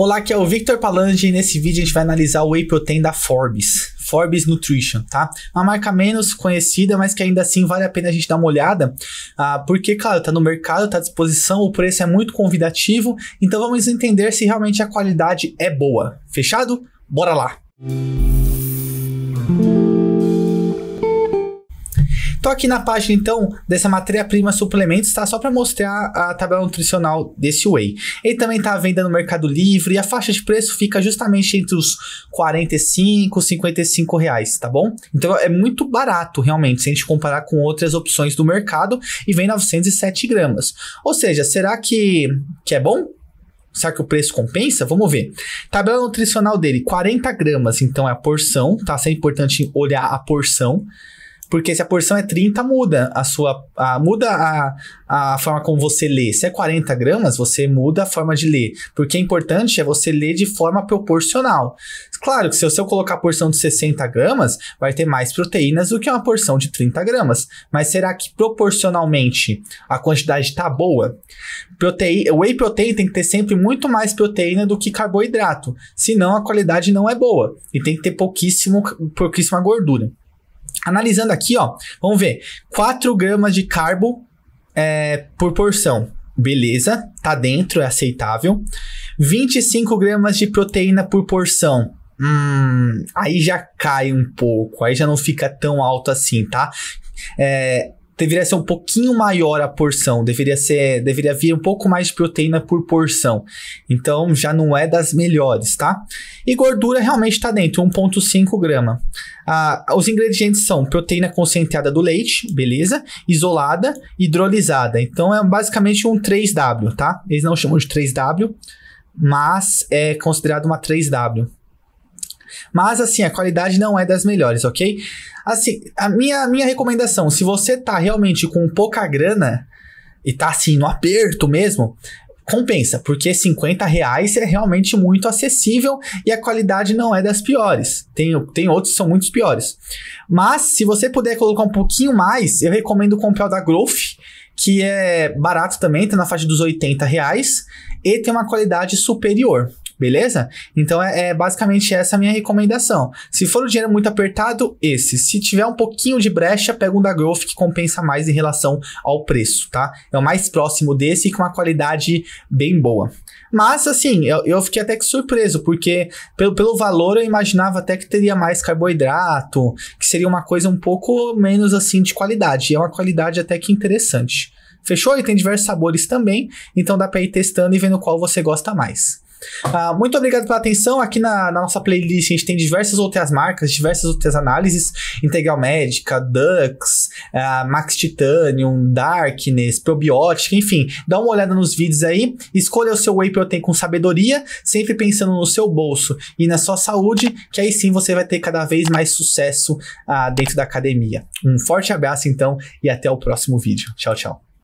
Olá, aqui é o Victor Palandi e nesse vídeo a gente vai analisar o Whey Protein da Forbis Nutrition, tá? Uma marca menos conhecida, mas que ainda assim vale a pena a gente dar uma olhada, porque, claro, tá no mercado, tá à disposição, o preço é muito convidativo, então vamos entender se realmente a qualidade é boa. Fechado? Bora lá! Estou aqui na página, então, dessa matéria-prima suplementos, tá? Só para mostrar a tabela nutricional desse whey. Ele também está à venda no Mercado Livre e a faixa de preço fica justamente entre os R$45 e R$55, tá bom? Então é muito barato, realmente, se a gente comparar com outras opções do mercado, e vem 907 gramas. Ou seja, será que é bom? Será que o preço compensa? Vamos ver. Tabela nutricional dele, 40 gramas, então é a porção, tá? É importante olhar a porção. Porque se a porção é 30, muda a sua. Muda a forma como você lê. Se é 40 gramas, você muda a forma de ler. Porque o importante é você ler de forma proporcional. Claro que se eu colocar a porção de 60 gramas, vai ter mais proteínas do que uma porção de 30 gramas. Mas será que proporcionalmente a quantidade está boa? Whey protein tem que ter sempre muito mais proteína do que carboidrato. Senão a qualidade não é boa. E tem que ter pouquíssima gordura. Analisando aqui, ó, vamos ver, 4 gramas de carbo por porção, beleza, tá dentro, é aceitável, 25 gramas de proteína por porção, aí já cai um pouco, aí já não fica tão alto assim, tá? Deveria ser um pouquinho maior a porção, deveria vir um pouco mais de proteína por porção. Então, já não é das melhores, tá? E gordura realmente está dentro, 1,5 grama. Os ingredientes são proteína concentrada do leite, beleza? Isolada, hidrolisada. Então, é basicamente um 3W, tá? Eles não chamam de 3W, mas é considerado uma 3W. Mas, assim, a qualidade não é das melhores, ok? Assim, a minha recomendação, se você tá realmente com pouca grana e tá, assim, no aperto mesmo, compensa, porque R$50 é realmente muito acessível e a qualidade não é das piores. Tem outros que são muito piores. Mas, se você puder colocar um pouquinho mais, eu recomendo comprar o da Growth, que é barato também, tá na faixa dos R$80 e tem uma qualidade superior. Beleza? Então, é basicamente essa a minha recomendação. Se for o dinheiro muito apertado, esse. Se tiver um pouquinho de brecha, pega um da Growth que compensa mais em relação ao preço, tá? É o mais próximo desse e com uma qualidade bem boa. Mas, assim, eu fiquei até que surpreso, porque pelo valor eu imaginava até que teria mais carboidrato, que seria uma coisa um pouco menos, assim, de qualidade. E é uma qualidade até que interessante. Fechou? E tem diversos sabores também, então dá pra ir testando e vendo qual você gosta mais. Muito obrigado pela atenção. Aqui na nossa playlist a gente tem diversas outras marcas, diversas outras análises: Integral Médica, Dux, Max Titanium, Darkness, Probiótica, enfim. Dá uma olhada nos vídeos aí, escolha o seu Whey Protein com sabedoria, sempre pensando no seu bolso e na sua saúde, que aí sim você vai ter cada vez mais sucesso dentro da academia. Um forte abraço então e até o próximo vídeo. Tchau, tchau.